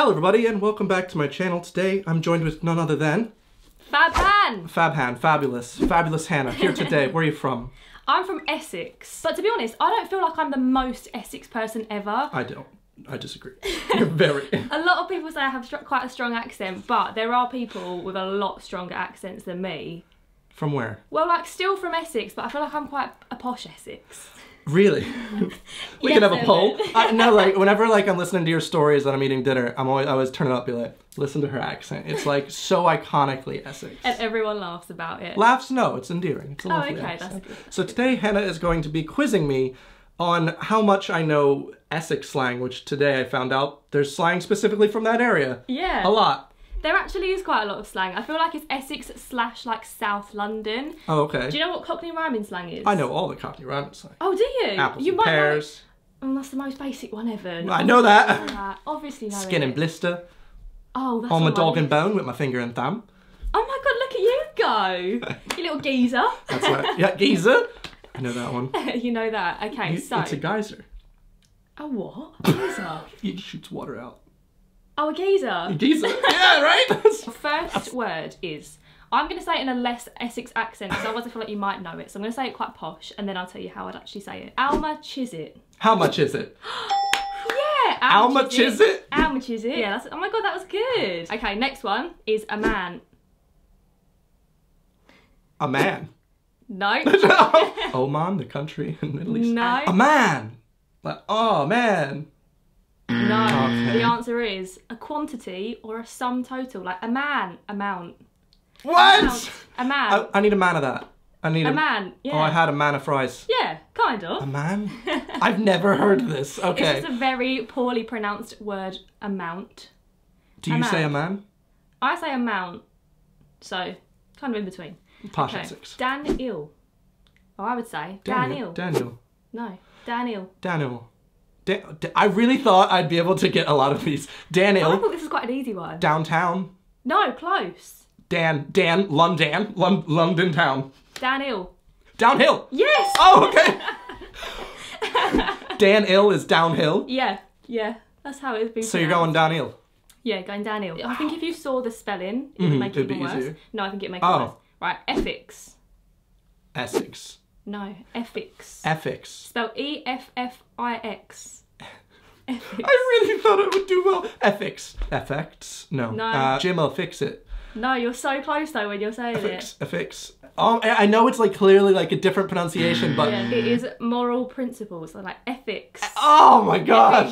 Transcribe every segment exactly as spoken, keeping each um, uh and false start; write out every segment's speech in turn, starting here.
Hello everybody and welcome back to my channel. Today I'm joined with none other than... Fab Han! Fab Han, fabulous. Fabulous Hannah, here today. Where are you from? I'm from Essex. But to be honest, I don't feel like I'm the most Essex person ever. I don't. I disagree. You're very... A lot of people say I have quite a strong accent, but there are people with a lot stronger accents than me. From where? Well, like, still from Essex, but I feel like I'm quite a posh Essex. Really? We yes, can have a poll. I, no, like, whenever like I'm listening to your stories and I'm eating dinner, I'm always I always turn it up and be like, listen to her accent. It's like so iconically Essex. And everyone laughs about it. Laughs? No, it's endearing. It's a lovely accent. Oh, okay, that's good, that's good. So today Hannah is going to be quizzing me on how much I know Essex slang, which today I found out there's slang specifically from that area. Yeah. A lot. There actually is quite a lot of slang. I feel like it's Essex slash like South London. Oh, okay. Do you know what Cockney rhyming slang is? I know all the Cockney rhyming slang. Oh, do you? Apples you and might pears. Know... Mm, that's the most basic one ever. I know that. Know that. Obviously know Skin it. And blister. Oh, that's On my dog and bone with my finger and thumb. Oh my God, look at you go. You little geezer. That's right. Yeah, geezer. I know that one. You know that. Okay, you, so... It's a geyser. A what? A geyser? It shoots water out. Oh, a geezer. Geezer? Yeah, right? First word is, I'm going to say it in a less Essex accent, because otherwise I feel like you might know it. So I'm going to say it quite posh, and then I'll tell you how I'd actually say it. How much is it? How much is it? Yeah. How much is it? How much is it? Yeah, that's, oh my God, that was good. Okay, next one is a man. A man? No. Oman, the country in the Middle East. No. A man. Like, oh, man. No, okay. The answer is a quantity or a sum total, like a man amount. What? Amount, a man. I, I need a man of that. I need a, a man. Yeah. Oh, I had a man of fries. Yeah, kind of. A man? I've never heard of this. Okay. It's just a very poorly pronounced word, amount. Do you amount. Say a man? I say amount, so kind of in between. Posh okay. Essex. Daniel. Oh, I would say Daniel. Daniel. Daniel. No, Daniel. Daniel. Dan I really thought I'd be able to get a lot of these. Daniel. Oh, I thought this was quite an easy one. Downtown. No, close. Dan, Dan, London, Lon London town. Daniel. Downhill. Yes. Oh, okay. Daniel is downhill. Yeah, yeah, that's how it's been. So pronounced. You're going downhill. Yeah, going downhill. I think if you saw the spelling, it would mm, make it even worse. Easier. No, I think it makes oh. it worse. Right, Essex. Essex. No, Essex. Essex. Spelled E F F I X. Ethics. I really thought it would do well. Ethics. F X. No. No. Uh, Jim'll fix it. No, you're so close though when you're saying F X. It. F X. Um, I know it's like clearly like a different pronunciation, but... Yeah, it is moral principles. So like ethics. Oh my God.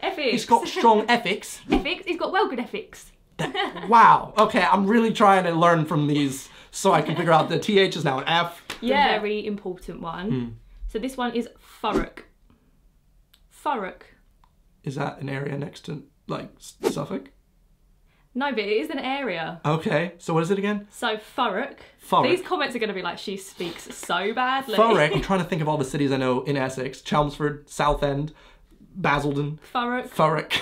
Ethics. He's got strong ethics. Ethics. He's got well good ethics. That, wow. Okay, I'm really trying to learn from these so I can figure out the T H is now an F. Yeah. A very important one. Mm. So this one is Thurrock. Thurrock. Is that an area next to, like, Suffolk? No, but it is an area. Okay, so what is it again? So, Thurrock. Thurrock. These comments are going to be like, she speaks so badly. Thurrock. I'm trying to think of all the cities I know in Essex. Chelmsford, Southend, Basildon. Thurrock. Thurrock.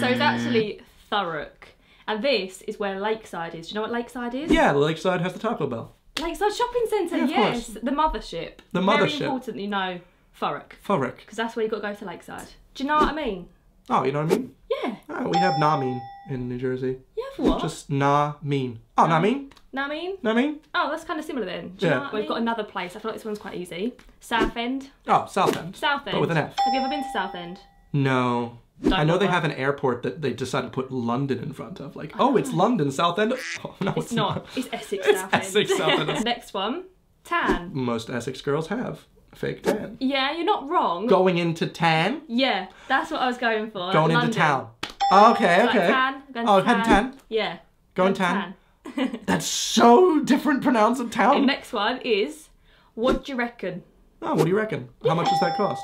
So it's actually Thurrock. And this is where Lakeside is. Do you know what Lakeside is? Yeah, Lakeside has the Taco Bell. Lakeside Shopping Centre, yeah, yes. Course. The mothership. The mothership. Very importantly, no, Thurrock. Thurrock. Because that's where you've got to go to Lakeside. Do you know what I mean? Oh, you know what I mean? Yeah. Oh, we have na mean in New Jersey. You have what? Just na mean. Oh, na mean. Na mean? Na mean. Oh, that's kind of similar then. Do you yeah. know what We've I mean? Got another place. I feel like this one's quite easy. Southend. Oh, Southend. Southend. But with an F. Have you ever been to Southend? No. Don't I know bother. They have an airport that they decided to put London in front of. Like, oh, oh it's London, Southend. Oh, no, it's, it's not. not. It's Essex Southend. It's Essex Southend. Next one, tan. Most Essex girls have. Fake tan. Yeah, you're not wrong. Going into tan? Yeah, that's what I was going for. Going London. Into town. Oh, okay, okay. Like tan, going oh, tan. tan. Yeah. Going tan. tan. That's so different pronounced of town. And next one is, what do you reckon? Oh, what do you reckon? Yeah. How much does that cost?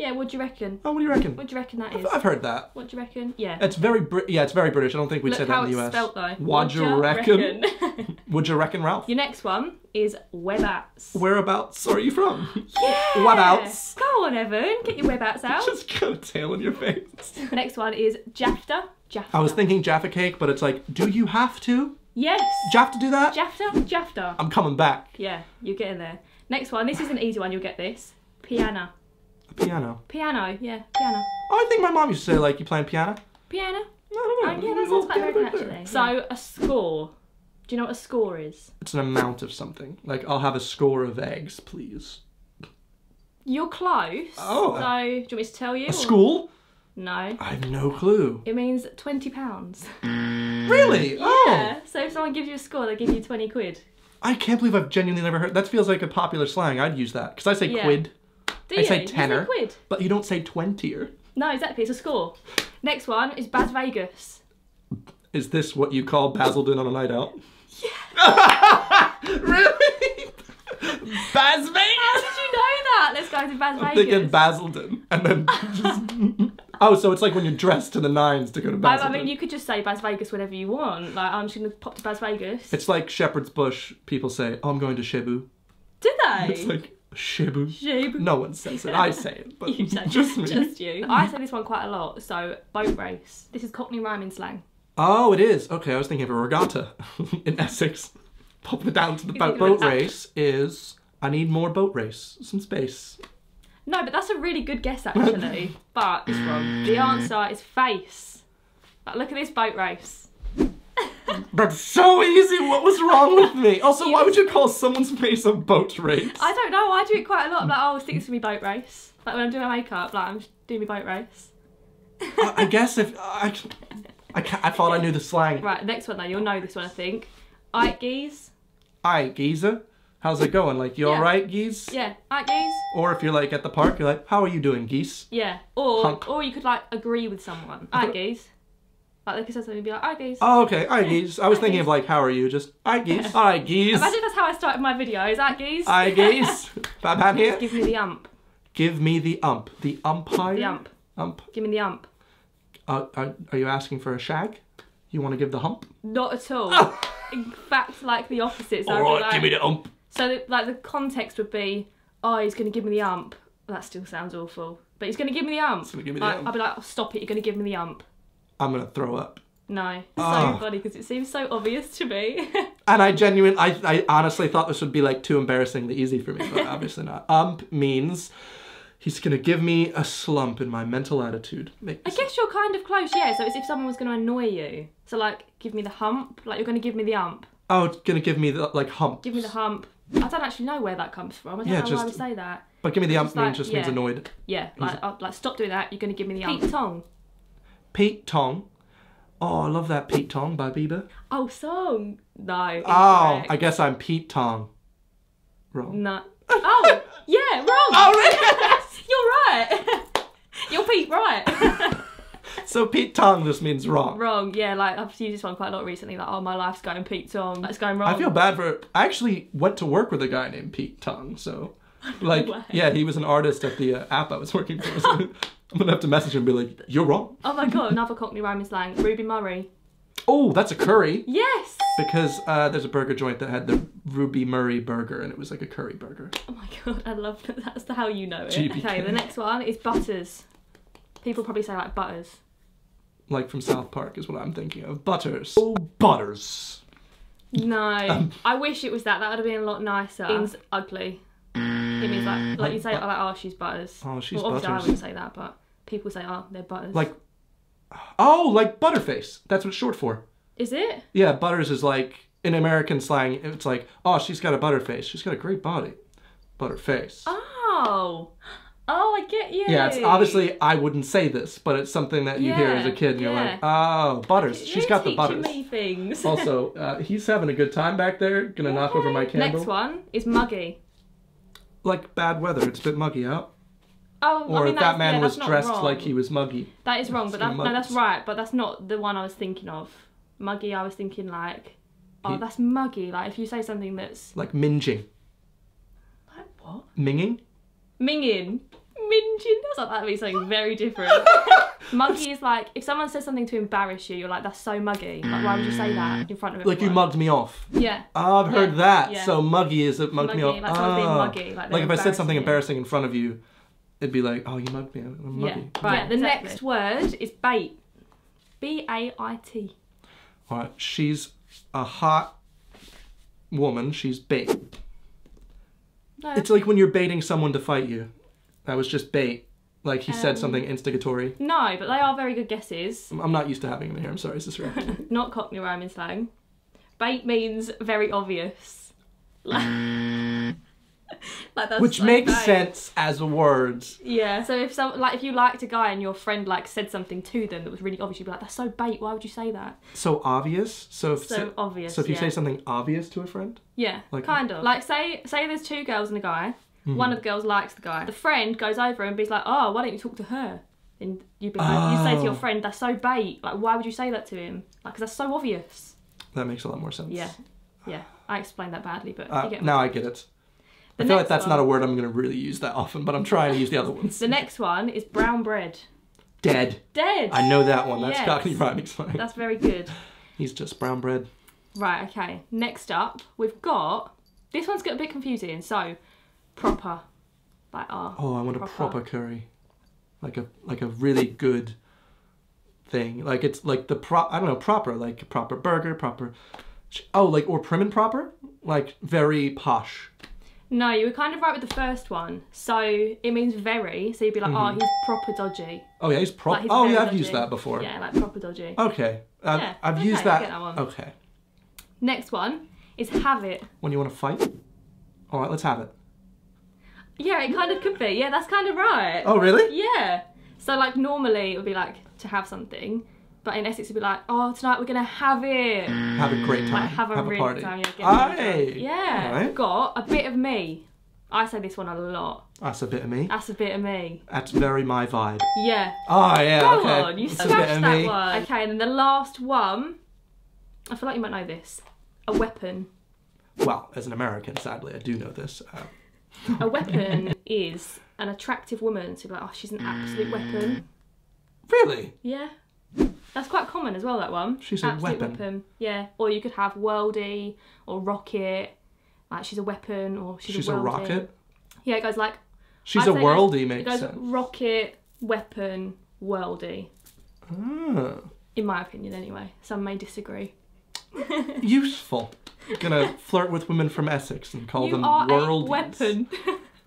Yeah, what do you reckon? Oh, what do you reckon? What do you reckon that is? I've, I've heard that. What do you reckon? Yeah. It's very, Br yeah, it's very British. I don't think we'd Look say that in the U S. Look how it's spelt though. What do you reckon? reckon? Would you reckon, Ralph? Your next one is whereabouts. Whereabouts are you from? Yeah! Whereabouts. Go on, Evan. Get your whereabouts out. Just got a tail in your face. The next one is Jafta. Jafta. I was thinking Jaffa cake, but it's like, do you have to? Yes. Jafta do that? Jafta? Jafta. I'm coming back. Yeah, you're getting there. Next one. This is an easy one. You'll get this. Piano. Piano. Piano, yeah, piano. Oh, I think my mom used to say, like, you playing piano? Piano? No, no, no. Oh, yeah, that sounds quite American, actually. So, a score. Do you know what a score is? It's an amount of something. Like, I'll have a score of eggs, please. You're close. Oh. So, do you want me to tell you? A school? No. I have no clue. It means twenty pounds. Really? Yeah. Oh. So if someone gives you a score, they give you twenty quid. I can't believe I've genuinely never heard. That feels like a popular slang. I'd use that. Because I say yeah. quid. Do I you? Say tenner. You say quid. But you don't say twenty-er. No, exactly. It's a score. Next one is Bas Vegas. Is this what you call Basildon on a night out? Yeah. Really? Bas Vegas? How did you know that? Let's go to Bas Vegas. I'm thinking Basildon. And then just... Oh, so it's like when you're dressed to the nines to go to Basildon. I mean, you could just say Bas Vegas whenever you want. Like, I'm just going to pop to Bas Vegas. It's like Shepherd's Bush. People say, oh, I'm going to Shibu. Do they? It's like, Shibu. Shibu. No one says it. I say it, but you say, just me. Just you. I say this one quite a lot. So, boat race. This is Cockney rhyming slang. Oh, it is. Okay, I was thinking of a regatta in Essex. Pop it down to the boat. Boat race is, I need more boat race. Some space. No, but that's a really good guess, actually. But it's wrong. The answer is face. Like, look at this boat race. That's so easy. What was wrong with me? Also, why would you call someone's face a boat race? I don't know. I do it quite a lot. I'm like, oh, I think it's going to be boat race. Like, when I'm doing my makeup, like, I'm doing my boat race. I, I guess if... I, I, can't, I thought I knew the slang. Right, next one, though. You'll know this one, I think. Ike geese. Ike geezer. How's it going? Like, you yeah. alright, geese? Yeah, alright, geese. Or if you're like at the park, you're like, how are you doing, geese? Yeah, or Hunk. Or you could like agree with someone. Alright, geese. Like they could say something and be like, alright, geese. Oh, okay, alright, geese. I was thinking geese. Of like, how are you? Just, alright, geese. Alright, geese. Imagine that's how I started my videos. Alright, geese. Alright, geese. Bad man here. Give me the ump. Give me the ump. The umpire? The ump. Ump. Give me the ump. Uh, are, are you asking for a shag? You want to give the hump? Not at all. Oh. In fact, like the opposite. So alright, like, give me the ump. So, the, like, the context would be, oh, he's going to give me the ump. That still sounds awful. But he's going to give me the ump. He's going to give me the like, ump. I'll be like, oh, stop it, you're going to give me the ump. I'm going to throw up. No. Oh. So funny, because it seems so obvious to me. And I genuinely, I, I honestly thought this would be, like, too embarrassingly easy for me, but obviously not. Ump means he's going to give me a slump in my mental attitude. Make I guess slump. You're kind of close, yeah. So, it's if someone was going to annoy you. So, like, give me the hump. Like, you're going to give me the ump. Oh, it's going to give me the, like, hump. Give me the hump. I don't actually know where that comes from. I don't yeah, know just, why we say that. But give me the ump means just, like, just yeah. means annoyed. Yeah, like, I'll, like stop doing that. You're going to give me the ump. Pete Tong. Pete Tong. Oh, I love that Pete Tong by Bieber. Oh, song. No. Incorrect. Oh, I guess I'm Pete Tong. Wrong. No. Oh, yeah, wrong. Oh, yes. You're right. You're Pete right. So Pete Tong just means wrong. Wrong, yeah. Like I've used this one quite a lot recently. Like, oh, my life's going Pete Tong. It's going wrong. I feel bad for. I actually went to work with a guy named Pete Tong. So, like, no yeah, he was an artist at the uh, app I was working for. So I'm gonna have to message him and be like, you're wrong. Oh my god, another Cockney rhyming slang, Ruby Murray. Oh, that's a curry. Yes. Because uh, there's a burger joint that had the Ruby Murray burger, and it was like a curry burger. Oh my god, I love that. That's how you know it. G B K. Okay, the next one is butters. People probably say like butters. Like from South Park is what I'm thinking of. Butters. Oh, butters. No. Um, I wish it was that. That would have been a lot nicer. It means ugly. It means like, like you say, like, oh, she's butters. Oh, she's well, butters. Obviously I wouldn't say that, but people say, oh, they're butters. Like, oh, like butterface. That's what it's short for. Is it? Yeah, butters is like, in American slang, it's like, oh, she's got a butterface. She's got a great body. Butterface. Oh. Oh, I get you. Yeah, it's obviously I wouldn't say this, but it's something that you yeah, hear as a kid, and yeah. you're like, oh, butters. She's got the butters. Me things. Also, uh, he's having a good time back there. Gonna okay. knock over my candle. Next one is muggy. Like bad weather. It's a bit muggy out. Oh, or I mean, that man yeah, was dressed wrong. Like he was muggy. That is wrong, but that, no, that's right. But that's not the one I was thinking of. Muggy. I was thinking like, oh, he, that's muggy. Like if you say something that's like minging. Like what? Minging. Minging. Minging. That's like, that means something very different. Muggy is like, if someone says something to embarrass you, you're like, that's so muggy. Like, why would you say that in front of everyone? Like, you mugged me off. Yeah. Oh, I've yeah. heard that. Yeah. So muggy is it mugged muggy, me off. Like, someone oh. being muggy. Like, like if I said something embarrassing in front of you, it'd be like, oh, you mugged me. I'm muggy. Yeah. Right, yeah, the exactly. next word is bait. B A I T. All right, she's a hot woman. She's bait. No. It's like when you're baiting someone to fight you. That was just bait. Like he um, said something instigatory? No, but they are very good guesses. I'm not used to having them here, I'm sorry, is this right? Not Cockney rhyming slang. Bait means very obvious. Like, like that's, Which like, makes bait. sense as words. Yeah, so if some, like if you liked a guy and your friend like said something to them that was really obvious, you'd be like, that's so bait, why would you say that? So obvious? So if, so, so obvious, So if you yeah. say something obvious to a friend? Yeah, like, kind of. Like say, say there's two girls and a guy. Mm-hmm. One of the girls likes the guy. The friend goes over and be like, oh, why don't you talk to her? And you'd be like, oh. you say to your friend, that's so bait. Like, why would you say that to him? Like, because that's so obvious. That makes a lot more sense. Yeah, yeah. I explained that badly, but uh, you get my now point. I get it. The I feel like that's one. not a word I'm going to really use that often, but I'm trying to use the other ones. The next one is brown bread. Dead. Dead. I know that one. That's yes. Cockney rhyming slang. That's very good. He's just brown bread. Right, okay. Next up, we've got... This one's got a bit confusing, so... Proper, like R. Oh, I want proper. a proper curry, like a like a really good thing. Like it's like the pro. I don't know, proper, like proper burger, proper. Oh, like or prim and proper, like very posh. No, you were kind of right with the first one. So it means very. So you'd be like, mm-hmm. oh, he's proper dodgy. Oh yeah, he's proper. Like, oh yeah, I've dodgy. used that before. Yeah, like proper dodgy. Okay, I've, yeah, I've okay, used that. that one. Okay. Next one is have it. When you want to fight. All right, let's have it. Yeah, it kind of could be. Yeah, that's kind of right. Oh, really? Yeah. So, like, normally it would be, like, to have something. But in Essex, it would be like, oh, tonight we're going to have it. Have a great time. Like, have a, have a really party. Time. Yeah, Aye. yeah. Right. Got a bit of me. I say this one a lot. That's a bit of me. That's a bit of me. That's very my vibe. Yeah. Oh, yeah, Go okay. on, you smashed that one. Okay, and then the last one. I feel like you might know this. A weapon. Well, as an American, sadly, I do know this. Uh, A weapon is an attractive woman, so you'd be like, oh, she's an absolute weapon. Really? Yeah. That's quite common as well, that one. She's absolute a weapon. weapon. Yeah. Or you could have worldie or rocket. Like, she's a weapon or she's, she's a worldie. She's a rocket? Yeah, it goes like... She's I'd a worldie, makes sense. It goes sense. rocket, weapon, worldie. Oh. In my opinion, anyway. Some may disagree. Useful. Gonna flirt with women from Essex and call you them worldies. Weapon.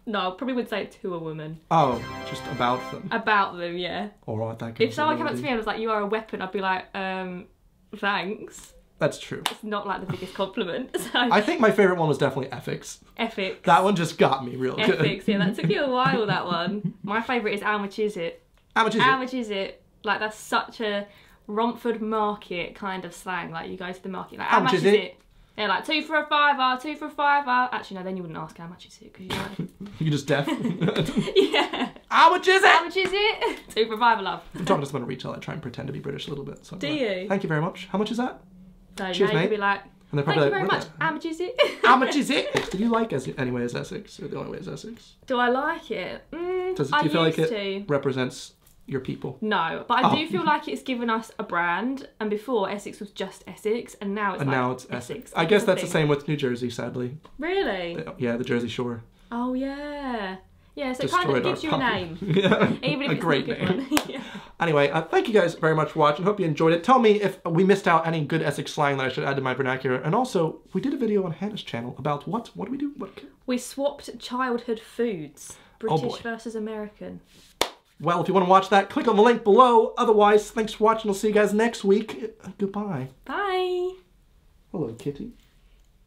No, I probably would say it to a woman. Oh, just about them. About them, yeah. All right, thank you. If someone came up to me and was like, "You are a weapon," I'd be like, "Um, thanks." That's true. It's not like the biggest compliment. So. I think my favorite one was definitely ethics. Ethics. That one just got me real ethics, good. Ethics. Yeah, that took you a while. That one. My favorite is how much is it? How much is it? How much is it? Like that's such a Romford market kind of slang. Like you go to the market, like how, how much is it? it? They're like, two for a fiver, two for a fiver. Actually, no, then you wouldn't ask how much is it, because you know. You're just deaf. Yeah. How much is it? How much is it? Two for a fiver, love. I'm talking to someone at retail, I try and pretend to be British a little bit. So Do like, you? Thank you very much. How much is that? No, Cheers, no, mate. You'd be like, and they're probably thank like, you very much. How much is it? How much is it? Do you like Essex? Anyway Is Essex? Or The Only Way Is Essex? Do I like it? Mm, Does it do I you feel used like it to. represents your people? No, but I oh. do feel like it's given us a brand, and before Essex was just Essex, and now it's and like now it's Essex. Essex. I guess that's the same with New Jersey, sadly. Really? The, yeah, the Jersey Shore. Oh yeah, yeah. So Destroyed it kind of gives you puppy. a name, yeah. even if a it's great not a good name. One. Yeah. Anyway, uh, thank you guys very much for watching. Hope you enjoyed it. Tell me if we missed out any good Essex slang that I should add to my vernacular. And also, we did a video on Hannah's channel about what? What do we do? What? We swapped childhood foods, British oh versus American. Well, if you want to watch that, click on the link below. Otherwise, thanks for watching. I'll see you guys next week. Goodbye. Bye. Hello, kitty.